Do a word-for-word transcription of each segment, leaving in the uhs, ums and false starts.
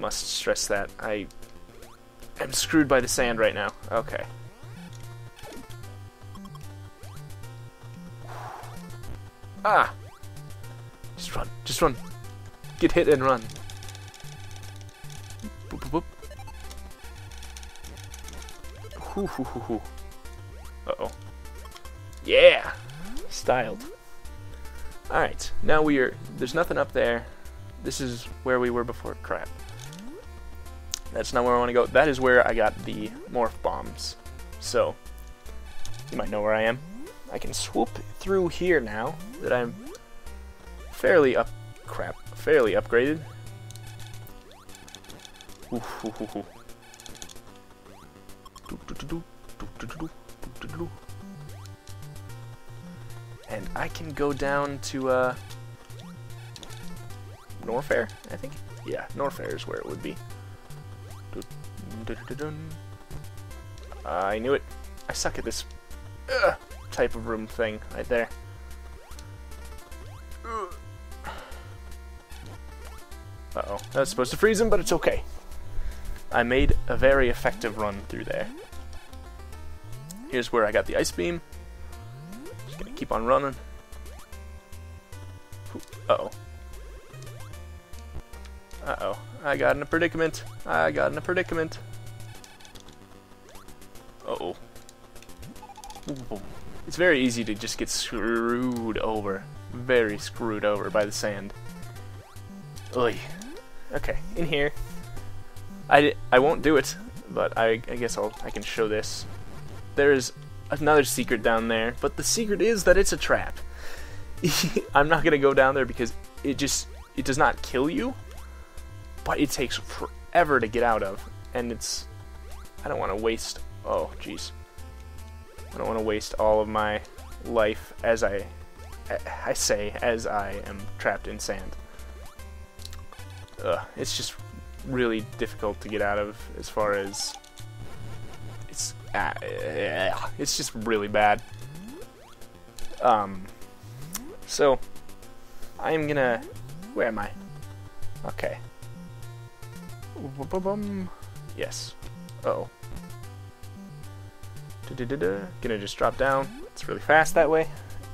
must stress that. I am screwed by the sand right now. Okay. Ah! Just run. Just run. Get hit and run. Boop, boop, boop. Hoo, hoo, hoo, hoo. Uh-oh. Yeah! Styled. Alright, now we are... There's nothing up there. This is where we were before. Crap. That's not where I want to go. That is where I got the morph bombs. So, you might know where I am. I can swoop through here now that I'm fairly up... Crap. Fairly upgraded. Oof, oof, oof, oof. And I can go down to uh, Norfair, I think. Yeah, Norfair is where it would be. I knew it. I suck at this uh, type of room thing right there. Uh-oh. That was supposed to freeze him, but it's okay. I made a very effective run through there. Here's where I got the ice beam. Just gonna keep on running. Uh-oh. Uh-oh. I got in a predicament. I got in a predicament. Uh-oh. It's very easy to just get screwed over. Very screwed over by the sand. Oy. Okay, in here. I, d I won't do it, but I, I guess I'll, I can show this. There's another secret down there, but the secret is that it's a trap. I'm not going to go down there because it just, it does not kill you, but it takes forever to get out of, and it's, I don't want to waste, oh jeez. I don't want to waste all of my life as I, I say, as I am trapped in sand. Ugh, it's just really difficult to get out of as far as it's uh, it's just really bad. Um so I'm gonna, where am I? Okay. Yes. Uh-oh. Gonna just drop down. It's really fast that way.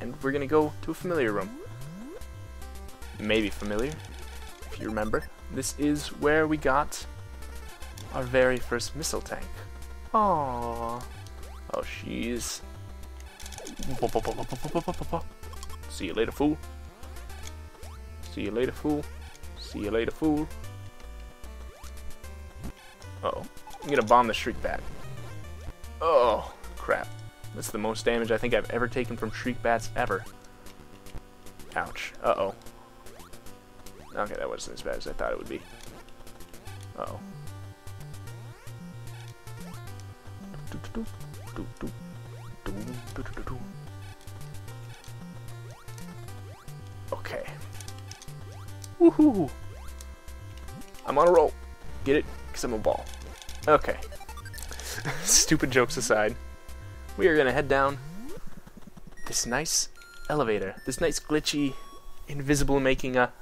And we're gonna go to a familiar room. Maybe familiar, if you remember. This is where we got our very first missile tank. Aww. Oh, she's. See you later, fool. See you later, fool. See you later, fool. Uh-oh. I'm gonna bomb the Shriek Bat. Oh, crap. That's the most damage I think I've ever taken from Shriek Bats ever. Ouch. Uh-oh. Okay, that wasn't as bad as I thought it would be. Uh-oh. Okay. Woohoo! I'm on a roll. Get it? Because I'm a ball. Okay. Stupid jokes aside, we are going to head down this nice elevator. This nice glitchy, invisible making a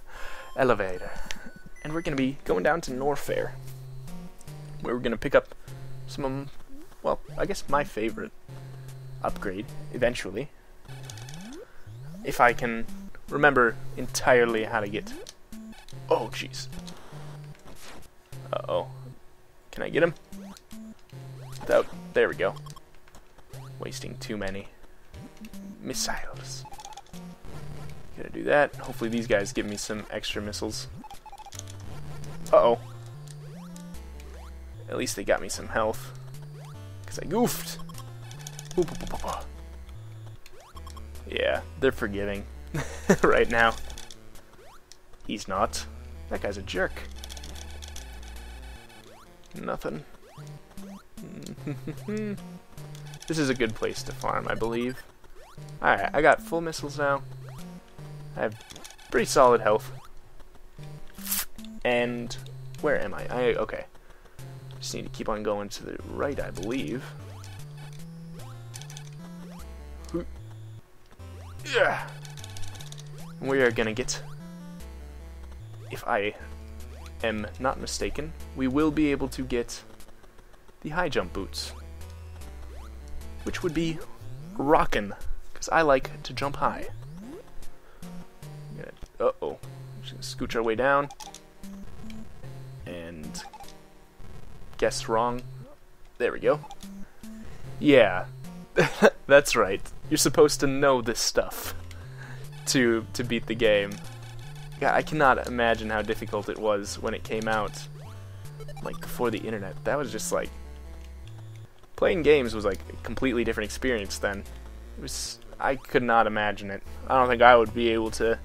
elevator. And we're going to be going down to Norfair, where we're going to pick up some of, well, I guess my favorite upgrade, eventually. If I can remember entirely how to get... Oh, jeez. Uh-oh. Can I get him? Without... There we go. Wasting too many missiles. Gotta do that. Hopefully these guys give me some extra missiles. Uh-oh. At least they got me some health. Because I goofed. Yeah, they're forgiving right now. He's not. That guy's a jerk. Nothing. This is a good place to farm, I believe. Alright, I got full missiles now. I have pretty solid health. And where am I? I okay. Just need to keep on going to the right, I believe. Yeah. We are gonna get, if I am not mistaken, we will be able to get the high jump boots, which would be rockin', because I like to jump high. Uh-oh. Just gonna scooch our way down. And guess wrong. There we go. Yeah. That's right. You're supposed to know this stuff to to beat the game. God, I cannot imagine how difficult it was when it came out. Like, before the internet. That was just like... Playing games was like a completely different experience then. It was... I could not imagine it. I don't think I would be able to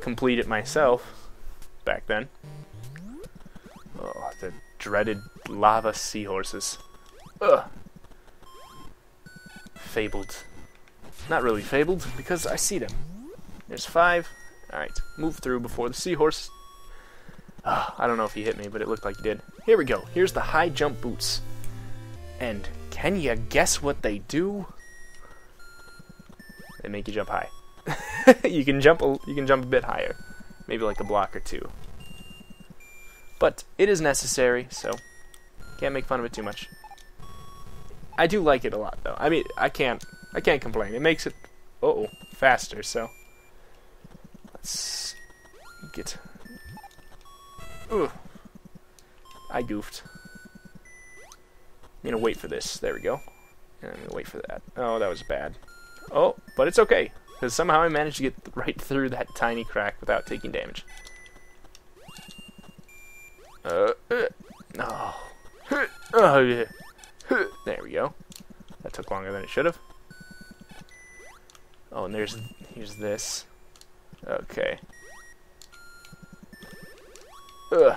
complete it myself back then. Oh, the dreaded lava seahorses. Ugh. Fabled. Not really fabled, because I see them. There's five. Alright, move through before the seahorse. Ugh, I don't know if he hit me, but it looked like he did. Here we go. Here's the high jump boots. And can you guess what they do? They make you jump high. you can jump a, you can jump a bit higher, maybe like a block or two, but it is necessary, so can't make fun of it too much. I do like it a lot though. I mean, I can't I can't complain. It makes it uh oh faster, so let's get... Ugh. I goofed. I'm gonna wait for this. There we go. And I'm gonna wait for that. Oh, that was bad. Oh, but it's okay, because somehow I managed to get right through that tiny crack without taking damage. Uh, uh, oh. Oh, yeah. There we go. That took longer than it should have. Oh, and there's here's this. Okay. Ugh.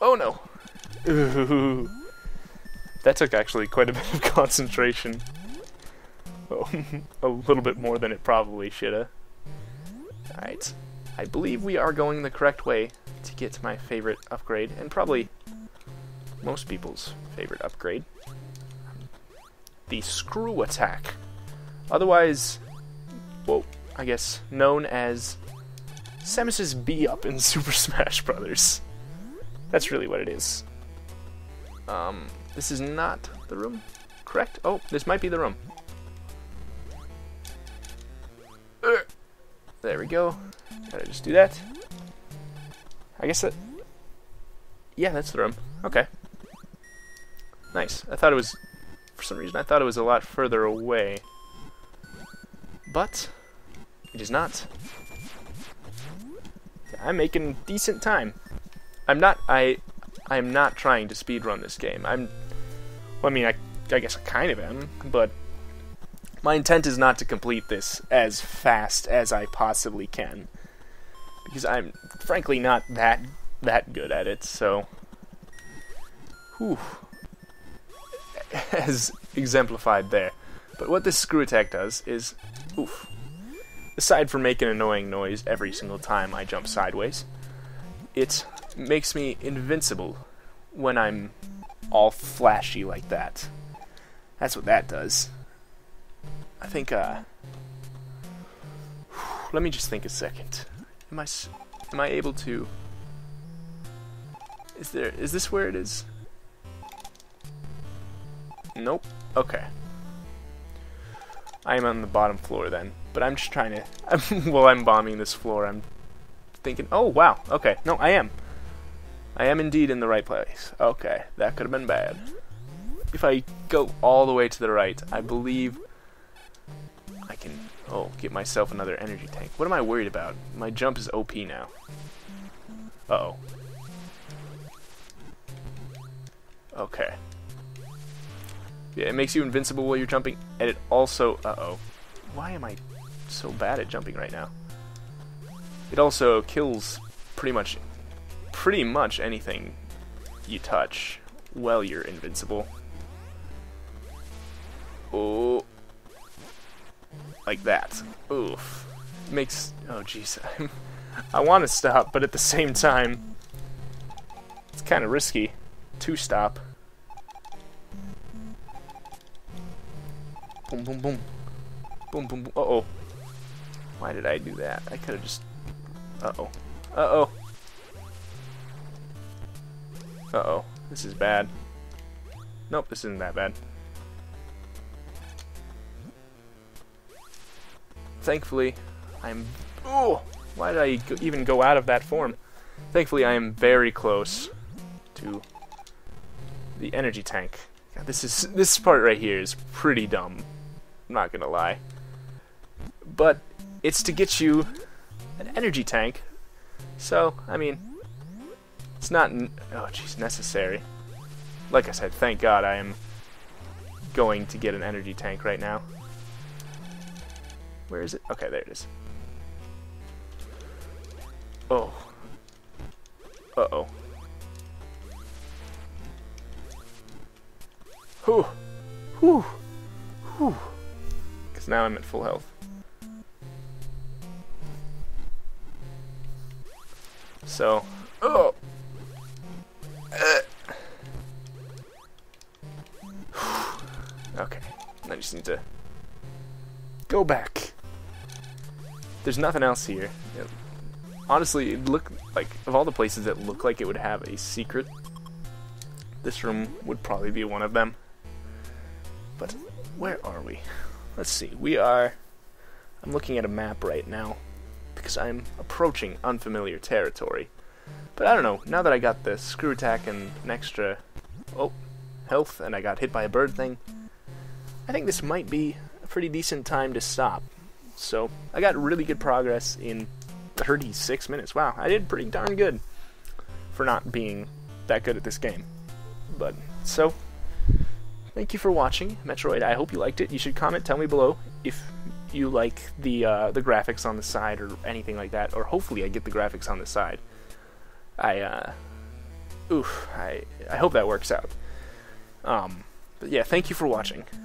Oh no. Ooh. That took actually quite a bit of concentration. Oh, a little bit more than it probably shoulda. Alright. I believe we are going the correct way to get to my favorite upgrade, and probably most people's favorite upgrade. The screw attack. Otherwise, well, I guess known as Samus's B-Up in Super Smash Brothers. That's really what it is. Um... This is not the room, correct? Oh, this might be the room. Ugh. There we go. Gotta just do that. I guess that... Yeah, that's the room. Okay. Nice. I thought it was... For some reason, I thought it was a lot further away. But it is not. I'm making decent time. I'm not... I... I'm not trying to speedrun this game. I'm... Well, I mean, I, I guess I kind of am, but... My intent is not to complete this as fast as I possibly can. Because I'm, frankly, not that that good at it, so... Whew. As exemplified there. But what this screw attack does is... Oof. Aside from making an annoying noise every single time I jump sideways, it's... makes me invincible when I'm all flashy like that. That's what that does. I think, uh... let me just think a second. Am I, am I able to... Is there... Is this where it is? Nope. Okay. I am on the bottom floor then. But I'm just trying to... While I'm bombing this floor, I'm thinking... Oh, wow. Okay. No, I am. I am indeed in the right place. Okay, that could have been bad. If I go all the way to the right, I believe I can... Oh, get myself another energy tank. What am I worried about? My jump is O P now. Uh-oh. Okay. Yeah, it makes you invincible while you're jumping, and it also... Uh-oh. Why am I so bad at jumping right now? It also kills pretty much... pretty much anything you touch well, you're invincible. Oh, like that. Oof. Makes... oh jeez. I want to stop, but at the same time it's kind of risky to stop. Boom boom boom. Boom boom boom. Uh oh. Why did I do that? I could have just... Uh-oh. Uh-oh. Uh-oh. This is bad. Nope, this isn't that bad. Thankfully, I'm... Oh! Why did I go even go out of that form? Thankfully, I am very close to the energy tank. God, this is this part right here is pretty dumb. I'm not gonna lie. But it's to get you an energy tank. So, I mean, it's not... N oh, jeez, necessary. Like I said, thank God I am going to get an energy tank right now. Where is it? Okay, there it is. Oh. Uh-oh. Whew. Whew. Whew. Because now I'm at full health. So... Oh! Uh. Okay. I just need to... go back. There's nothing else here. It, honestly, it looked like, of all the places that look like it would have a secret, this room would probably be one of them. But where are we? Let's see. We are... I'm looking at a map right now because I'm approaching unfamiliar territory. But I don't know. Now that I got the screw attack and an extra... Oh, health, and I got hit by a bird thing, I think this might be a pretty decent time to stop. So I got really good progress in thirty-six minutes. Wow, I did pretty darn good for not being that good at this game. But, so, thank you for watching, Metroid. I hope you liked it. You should comment, tell me below if you like the uh, the graphics on the side or anything like that. Or hopefully I get the graphics on the side. I, uh, oof, I, I hope that works out. Um, but yeah, thank you for watching.